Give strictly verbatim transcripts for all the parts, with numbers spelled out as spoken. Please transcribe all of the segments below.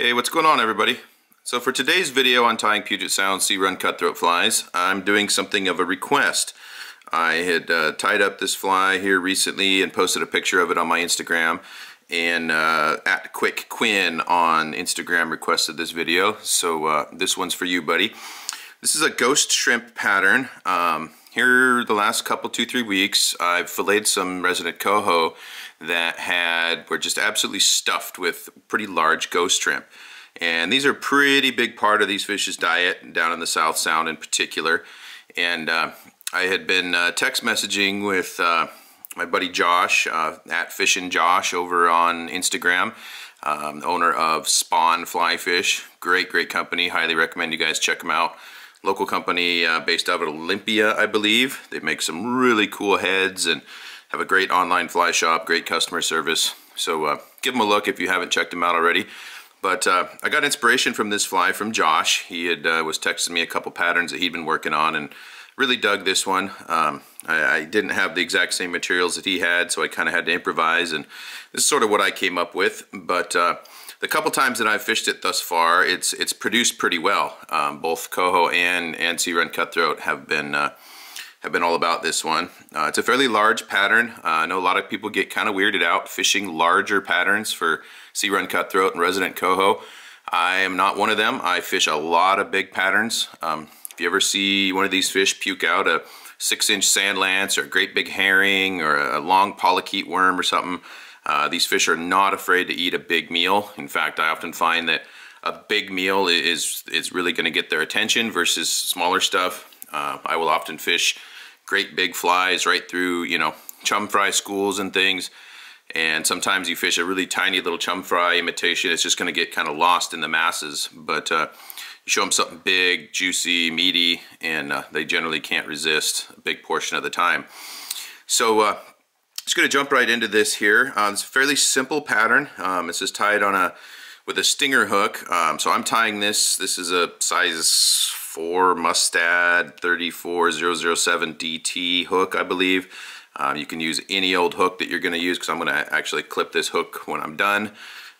Hey, what's going on, everybody? So for today's video on tying Puget Sound Sea Run Cutthroat flies, I'm doing something of a request. I had uh, tied up this fly here recently and posted a picture of it on my Instagram, and uh, at QuickQuinn on Instagram requested this video, so uh, this one's for you, buddy. This is a ghost shrimp pattern. Um, here the last couple, two, three weeks, I've filleted some resident coho that had, were just absolutely stuffed with pretty large ghost shrimp. And these are a pretty big part of these fish's diet down in the South Sound in particular. And uh, I had been uh, text messaging with uh, my buddy Josh, uh, at fishing josh over on Instagram, um, owner of Spawn Fly Fish. Great, great company. Highly recommend you guys check them out. Local company uh, based out of Olympia, I believe. They make some really cool heads and have a great online fly shop, great customer service. So uh, give them a look if you haven't checked them out already. But uh, I got inspiration from this fly from Josh. He had uh, was texting me a couple patterns that he'd been working on and really dug this one. Um, I, I didn't have the exact same materials that he had, so I kind of had to improvise, and this is sort of what I came up with. But uh, the couple times that I've fished it thus far, it's it's produced pretty well. Um, both coho and and Sea Run Cutthroat have been uh, have been all about this one. Uh, it's a fairly large pattern. Uh, I know a lot of people get kind of weirded out fishing larger patterns for Sea Run Cutthroat and resident coho. I am not one of them. I fish a lot of big patterns. Um, If you ever see one of these fish puke out a six inch sand lance or a great big herring or a long polychaete worm or something, uh, these fish are not afraid to eat a big meal. In fact, I often find that a big meal is, is really going to get their attention versus smaller stuff. Uh, I will often fish great big flies right through, you know, chum fry schools and things. And sometimes you fish a really tiny little chum fry imitation, it's just going to get kind of lost in the masses. But uh, show them something big, juicy, meaty, and uh, they generally can't resist a big portion of the time. So uh, just going to jump right into this here. Uh, it's a fairly simple pattern. Um, it's just tied on a with a stinger hook. Um, so I'm tying this. This is a size four Mustad three four zero zero seven D T hook, I believe. Um, you can use any old hook that you're going to use, because I'm going to actually clip this hook when I'm done.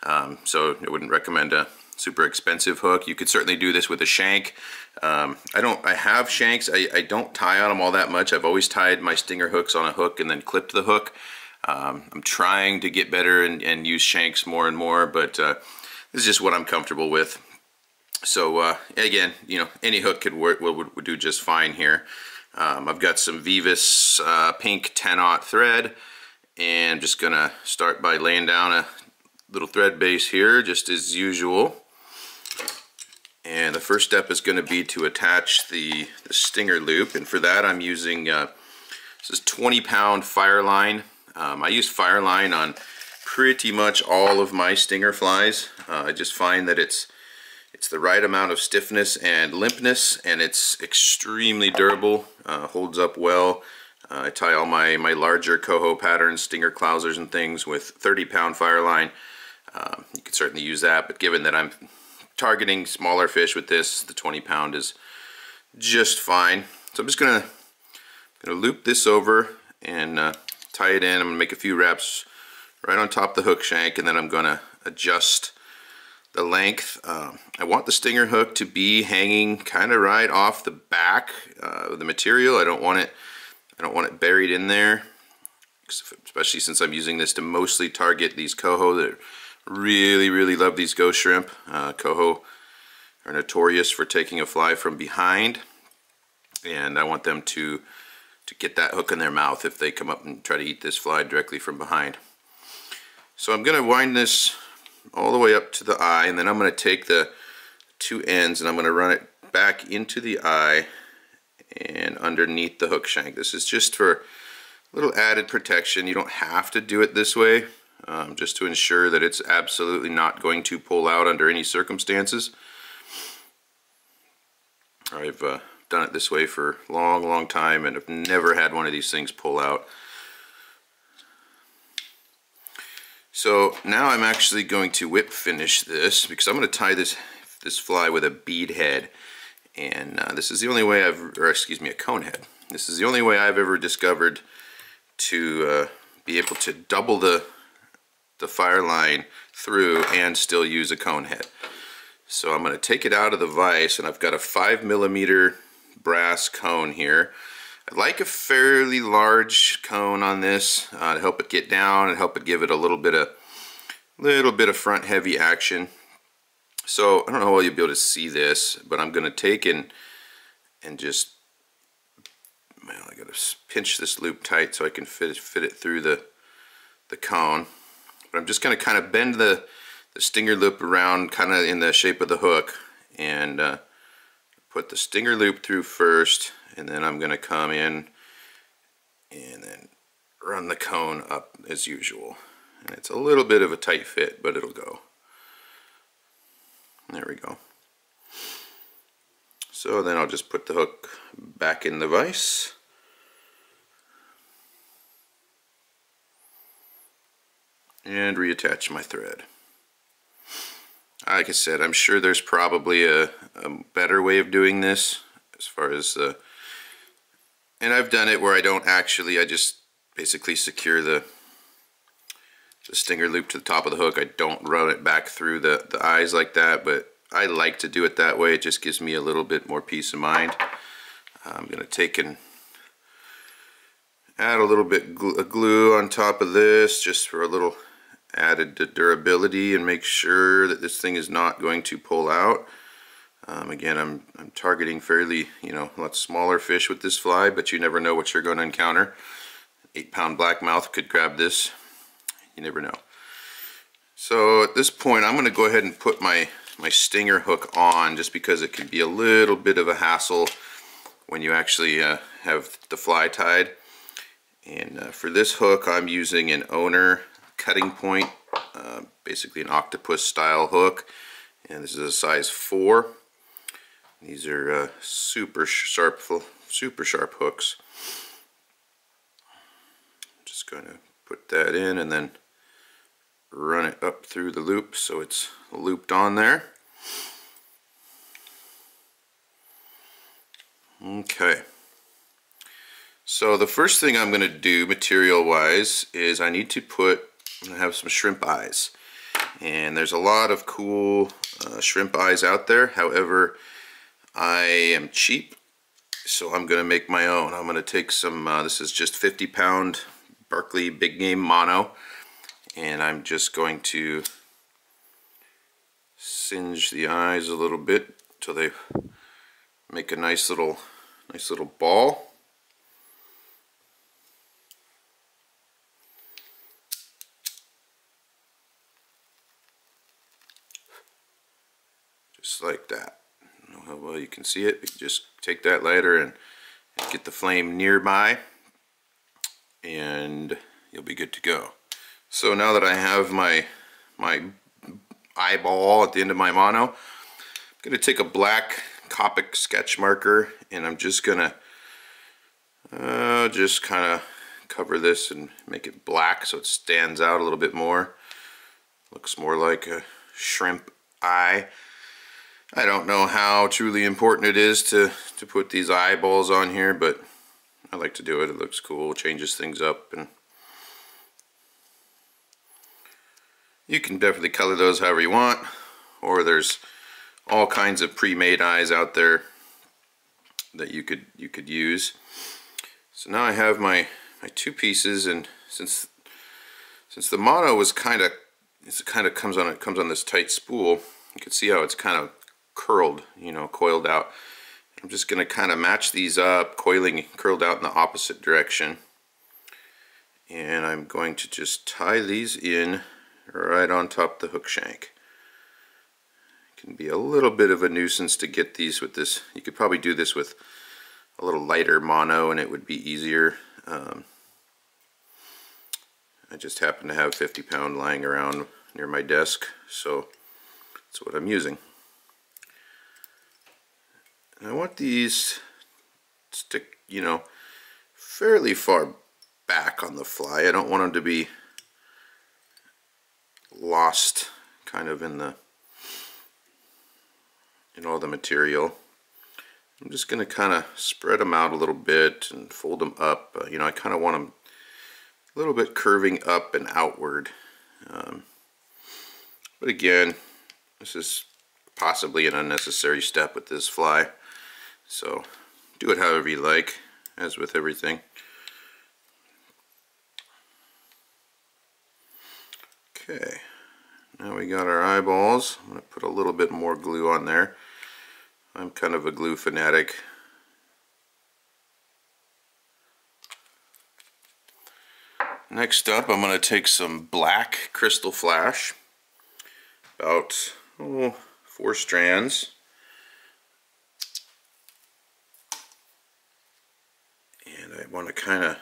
Um, so I wouldn't recommend a super expensive hook. You could certainly do this with a shank. Um, I don't, I have shanks. I, I don't tie on them all that much. I've always tied my stinger hooks on a hook and then clipped the hook. Um, I'm trying to get better and, and use shanks more and more, but uh, this is just what I'm comfortable with. So uh, again, you know, any hook could work, would, would, would do just fine here. Um, I've got some Vivas uh, pink ten aught thread, and I'm just gonna start by laying down a little thread base here, just as usual. And the first step is going to be to attach the, the stinger loop, and for that I'm using uh, this is twenty pound Fireline. Um, I use Fireline on pretty much all of my stinger flies. Uh, I just find that it's it's the right amount of stiffness and limpness, and it's extremely durable. Uh, holds up well. Uh, I tie all my my larger coho patterns, stinger clousers, and things with thirty pound Fireline. Uh, you could certainly use that, but given that I'm targeting smaller fish with this, the twenty pound is just fine. So I'm just gonna, gonna loop this over and uh, tie it in. I'm gonna make a few wraps right on top of the hook shank, and then I'm gonna adjust the length. Um, I want the stinger hook to be hanging kind of right off the back uh, of the material. I don't want it, I don't want it buried in there, especially since I'm using this to mostly target these coho that are really really love these ghost shrimp. Uh, coho are notorious for taking a fly from behind, and I want them to to get that hook in their mouth if they come up and try to eat this fly directly from behind. So I'm going to wind this all the way up to the eye, and then I'm going to take the two ends and I'm going to run it back into the eye and underneath the hook shank. This is just for a little added protection. You don't have to do it this way. Um, just to ensure that it's absolutely not going to pull out under any circumstances. I've uh, done it this way for a long, long time, and I've never had one of these things pull out. So now I'm actually going to whip finish this, because I'm going to tie this this fly with a bead head, and uh, this is the only way I've, or excuse me, a cone head. This is the only way I've ever discovered to uh, be able to double the the fireline through and still use a cone head. So I'm going to take it out of the vise, and I've got a five millimeter brass cone here. I like a fairly large cone on this uh, to help it get down and help it give it a little bit of little bit of front heavy action. So I don't know how well you'll be able to see this, but I'm going to take and and just, well, I got to pinch this loop tight so I can fit it, fit it through the the cone. But I'm just going to kind of bend the the stinger loop around, kind of in the shape of the hook, and uh, put the stinger loop through first, and then I'm going to come in and then run the cone up as usual. And it's a little bit of a tight fit, but it'll go. There we go. So then I'll just put the hook back in the vise. And reattach my thread. Like I said, I'm sure there's probably a, a better way of doing this as far as the... And I've done it where I don't actually, I just basically secure the, the stinger loop to the top of the hook. I don't run it back through the, the eyes like that, but I like to do it that way. It just gives me a little bit more peace of mind. I'm going to take and add a little bit of glue on top of this just for a little added durability, and make sure that this thing is not going to pull out. Um, again, I'm, I'm targeting fairly, you know, a lot smaller fish with this fly, but you never know what you're going to encounter. Eight pound blackmouth could grab this. You never know. So at this point, I'm going to go ahead and put my, my stinger hook on, just because it can be a little bit of a hassle when you actually uh, have the fly tied. And uh, for this hook, I'm using an Owner cutting point, uh, basically an octopus style hook, and this is a size four. These are uh, super sharp super sharp hooks. I'm just going to put that in and then run it up through the loop so it's looped on there. Okay. So the first thing I'm going to do material wise is I need to put I'm gonna have some shrimp eyes, and there's a lot of cool uh, shrimp eyes out there. However, I am cheap, so I'm gonna make my own. I'm gonna take some uh, this is just fifty pound Berkley Big Game mono, and I'm just going to singe the eyes a little bit till they make a nice little nice little ball. Like that. I don't know how well you can see it, but you just take that lighter and, and get the flame nearby, and you'll be good to go. So now that I have my my eyeball at the end of my mono, I'm going to take a black Copic sketch marker, and I'm just going to uh, just kind of cover this and make it black so it stands out a little bit more. Looks more like a shrimp eye. I don't know how truly important it is to, to put these eyeballs on here, but I like to do it. It looks cool, changes things up, and you can definitely color those however you want, or there's all kinds of pre-made eyes out there that you could you could use. So now I have my, my two pieces, and since since the mono was kind of it kind of comes on it comes on this tight spool, you can see how it's kind of curled, you know, coiled out. I'm just going to kind of match these up, coiling, curled out in the opposite direction. And I'm going to just tie these in right on top the hook shank. It can be a little bit of a nuisance to get these with this. You could probably do this with a little lighter mono and it would be easier. Um, I just happen to have fifty pound lying around near my desk, so that's what I'm using. And I want these stick, you know, fairly far back on the fly. I don't want them to be lost kind of in the in all the material. I'm just going to kind of spread them out a little bit and fold them up. Uh, you know, I kind of want them a little bit curving up and outward. Um, but again, this is possibly an unnecessary step with this fly. So do it however you like, as with everything. Okay, now we got our eyeballs. I'm going to put a little bit more glue on there. I'm kind of a glue fanatic. Next up, I'm going to take some black crystal flash, about oh, four strands, and I want to kind of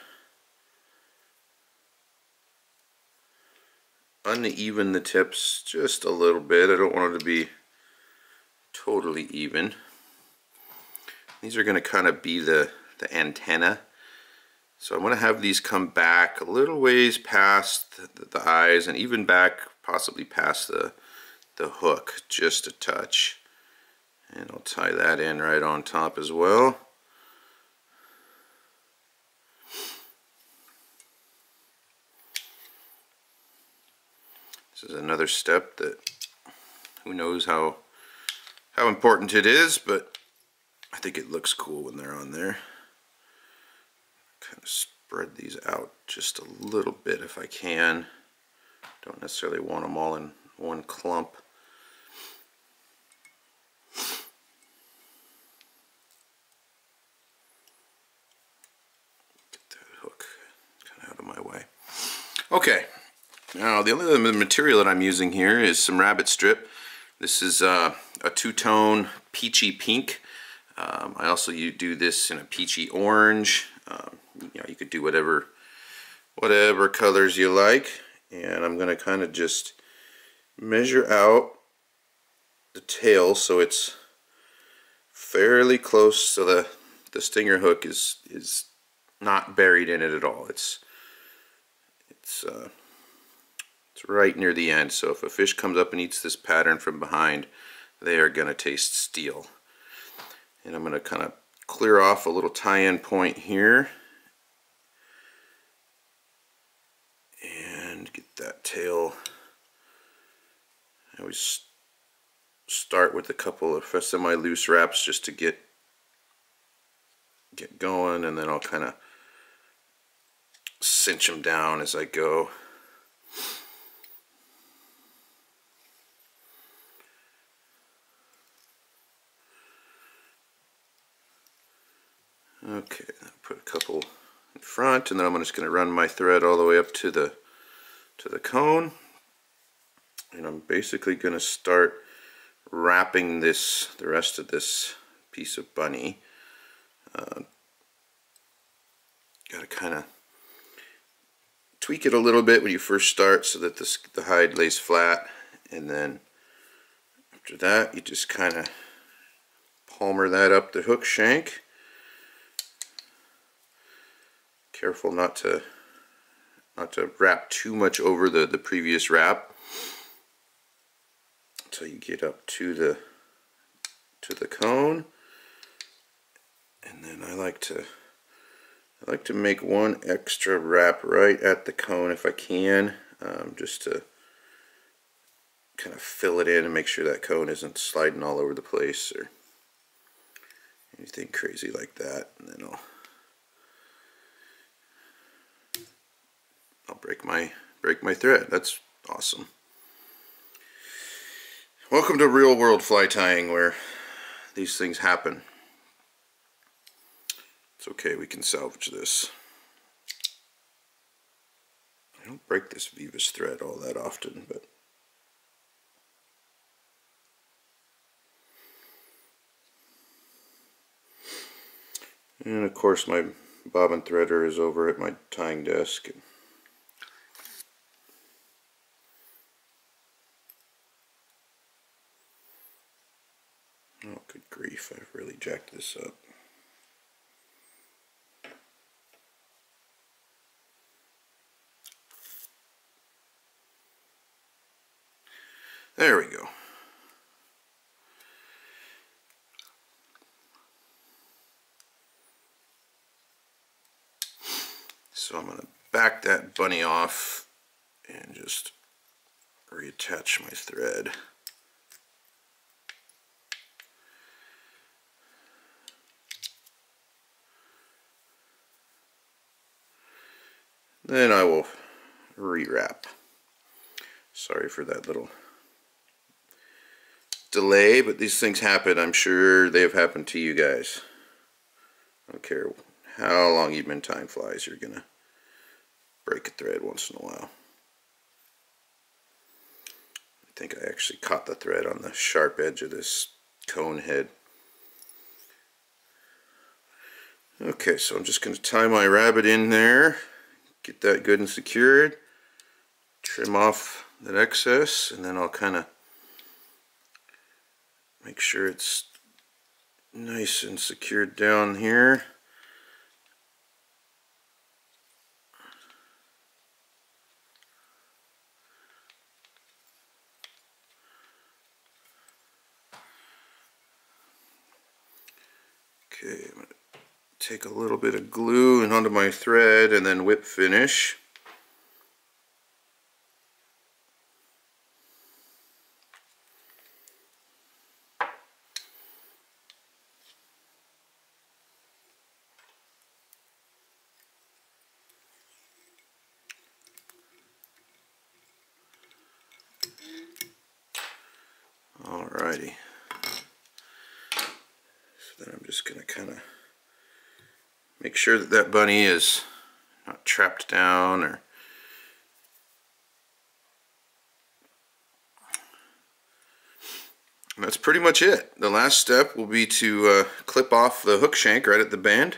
uneven the tips just a little bit. I don't want it to be totally even. These are going to kind of be the, the antenna. So I'm going to have these come back a little ways past the, the eyes, and even back possibly past the, the hook just a touch. And I'll tie that in right on top as well. This is another step that who knows how how important it is, but I think it looks cool when they're on there. Kind of spread these out just a little bit if I can. Don't necessarily want them all in one clump. Get that hook kind of out of my way. Okay, now the only other material that I'm using here is some rabbit strip. This is uh, a two-tone peachy pink. Um, I also you do this in a peachy orange. Um, you know, you could do whatever whatever colors you like, and I'm going to kind of just measure out the tail so it's fairly close, so the the stinger hook is is not buried in it at all. It's it's uh, it's right near the end. So if a fish comes up and eats this pattern from behind, they are going to taste steel. And I'm going to kind of clear off a little tie-in point here and get that tail. I always start with a couple of semi-loose wraps just to get get going, and then I'll kind of cinch them down as I go. Okay, I'll put a couple in front, and then I'm just going to run my thread all the way up to the to the cone, and I'm basically going to start wrapping this the rest of this piece of bunny. Uh, got to kind of tweak it a little bit when you first start so that this, the hide lays flat, and then after that you just kind of palmer that up the hook shank. Careful not to not to wrap too much over the, the previous wrap until you get up to the to the cone. And then I like to I like to make one extra wrap right at the cone if I can, um, just to kind of fill it in and make sure that cone isn't sliding all over the place or anything crazy like that. And then I'll I'll break my break my thread. That's awesome. Welcome to real world fly tying, where these things happen. It's okay, we can salvage this. I don't break this Vivas thread all that often, but and of course my bobbin threader is over at my tying desk. Oh, good grief, I've really jacked this up. There we go. So I'm going to back that bunny off and just reattach my thread. Then I will rewrap. Sorry for that little delay, but these things happen. I'm sure they have happened to you guys. I don't care how long you've been time flies, you're gonna break a thread once in a while. I think I actually caught the thread on the sharp edge of this cone head. Okay, so I'm just gonna tie my rabbit in there, get that good and secured, trim off that excess, and then I'll kind of make sure it's nice and secured down here. Okay, I'm going to take a little bit of glue and onto my thread and then whip finish. Alrighty. So then I'm just going to kind of make sure that that bunny is not trapped down or and that's pretty much it. The last step will be to uh, clip off the hook shank right at the band.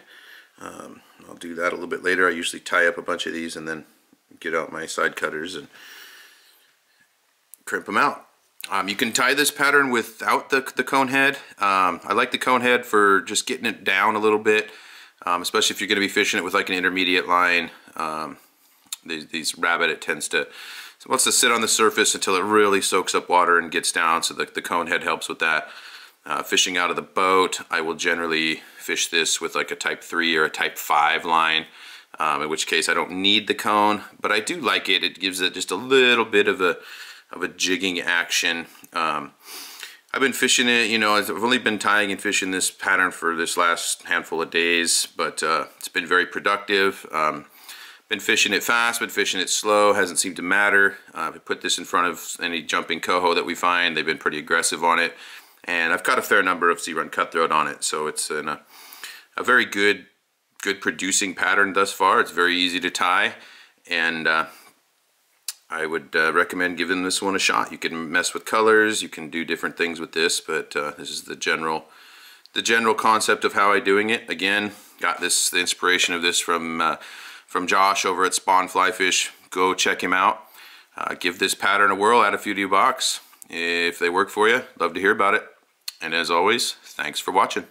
Um, I'll do that a little bit later. I usually tie up a bunch of these and then get out my side cutters and crimp them out. Um, you can tie this pattern without the, the cone head. Um, I like the cone head for just getting it down a little bit, um, especially if you're going to be fishing it with like an intermediate line. Um, these, these rabbit, it tends to, it wants to sit on the surface until it really soaks up water and gets down, so the, the cone head helps with that. Uh, fishing out of the boat, I will generally fish this with like a type three or a type five line, um, in which case I don't need the cone, but I do like it. It gives it just a little bit of a of a jigging action. Um, I've been fishing it, you know, I've only been tying and fishing this pattern for this last handful of days, but uh, it's been very productive. Um, been fishing it fast, been fishing it slow, hasn't seemed to matter. Uh, I put this in front of any jumping coho that we find. They've been pretty aggressive on it, and I've caught a fair number of sea run cutthroat on it, so it's in a, a very good, good producing pattern thus far. It's very easy to tie, and uh, I would uh, recommend giving this one a shot. You can mess with colors, you can do different things with this, but uh, this is the general the general concept of how I'm doing it. Again, got this the inspiration of this from uh, from Josh over at Spawn Fly Fish. Go check him out. Uh, give this pattern a whirl, add a few to your box. If they work for you, love to hear about it. And as always, thanks for watching.